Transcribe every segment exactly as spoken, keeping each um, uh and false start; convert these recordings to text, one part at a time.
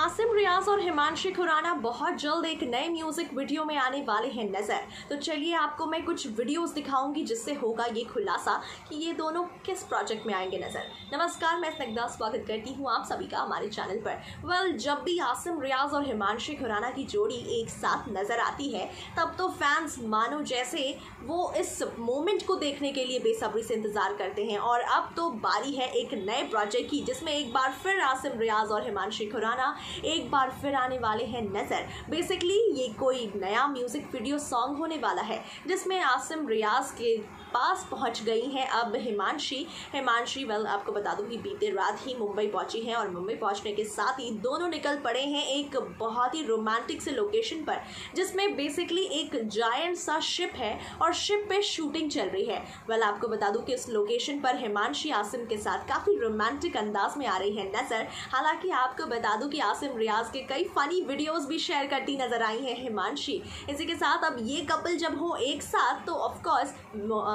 आसिम रियाज और हिमांशी खुराना बहुत जल्द एक नए म्यूजिक वीडियो में आने वाले हैं नजर। तो चलिए आपको मैं कुछ वीडियोस दिखाऊंगी जिससे होगा ये खुलासा कि ये दोनों किस प्रोजेक्ट में आएंगे नजर। नमस्कार, मैं स्नग्दास, स्वागत करती हूँ आप सभी का हमारे चैनल पर। वेल, जब भी आसिम रियाज और हिमांशी खुराना की जोड़ी एक साथ नजर आती है तब तो फैंस मानो जैसे वो इस मोमेंट को देखने के लिए बेसब्री से इंतजार करते हैं। और अब तो बारी है एक नए प्रोजेक्ट की, जिसमें एक बार फिर आसिम रियाज और हिमांशी खुराना एक बार फिर आने वाले हैं नजर। बेसिकली ये कोई नया म्यूजिक वीडियो सॉन्ग होने वाला है जिसमें आसिम रियाज के पास पहुंच गई हैं अब हिमांशी। हिमांशी वेल आपको बता दूं कि बीते रात ही मुंबई पहुंची हैं और मुंबई पहुंचने के साथ ही दोनों निकल पड़े हैं एक बहुत ही रोमांटिक से लोकेशन पर, जिसमें बेसिकली एक जायंट सा शिप है और शिप पे शूटिंग चल रही है। वेल आपको बता दूं कि इस लोकेशन पर हिमांशी आसिम के साथ काफ़ी रोमांटिक अंदाज में आ रही है नज़र। हालांकि आपको बता दूँ कि आसिम रियाज के कई फ़नी वीडियोज़ भी शेयर करती नज़र आई हैं हिमांशी। इसी के साथ अब ये कपल जब हो एक साथ तो ऑफकोर्स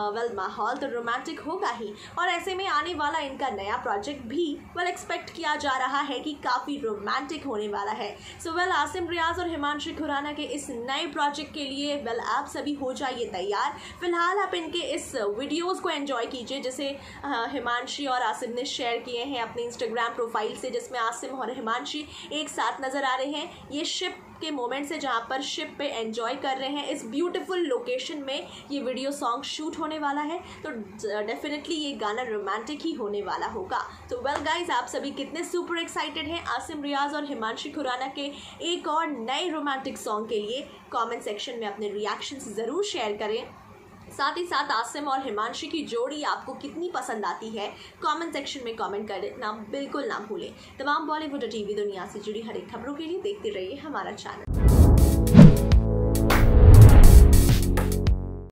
वेल well, माहौल तो रोमांटिक होगा ही। और ऐसे में आने वाला इनका नया प्रोजेक्ट भी वेल well, एक्सपेक्ट किया जा रहा है कि काफ़ी रोमांटिक होने वाला है। So so, well well, Asim Riaz और हिमांशी खुराना के इस नए प्रोजेक्ट के लिए वेल well, आप सभी हो जाइए तैयार। फिलहाल आप इनके इस वीडियोस को एंजॉय कीजिए जिसे हिमांशी और आसिम ने शेयर किए हैं अपने इंस्टाग्राम प्रोफाइल से, जिसमें आसिम और हिमांशी एक साथ नज़र आ रहे हैं ये शिप के मोमेंट से, जहाँ पर शिप पे एंजॉय कर रहे हैं। इस ब्यूटीफुल लोकेशन में ये वीडियो सॉन्ग शूट होने वाला है तो डेफिनेटली ये गाना रोमांटिक ही होने वाला होगा। तो वेल गाइज, आप सभी कितने सुपर एक्साइटेड हैं आसिम रियाज और हिमांशी खुराना के एक और नए रोमांटिक सॉन्ग के लिए? कमेंट सेक्शन में अपने रिएक्शंस ज़रूर शेयर करें। साथ ही साथ आसिम और हिमांशी की जोड़ी आपको कितनी पसंद आती है कमेंट सेक्शन में कमेंट करना बिल्कुल ना भूलें। तमाम बॉलीवुड टीवी दुनिया से जुड़ी हर एक खबरों के लिए देखते रहिए हमारा चैनल।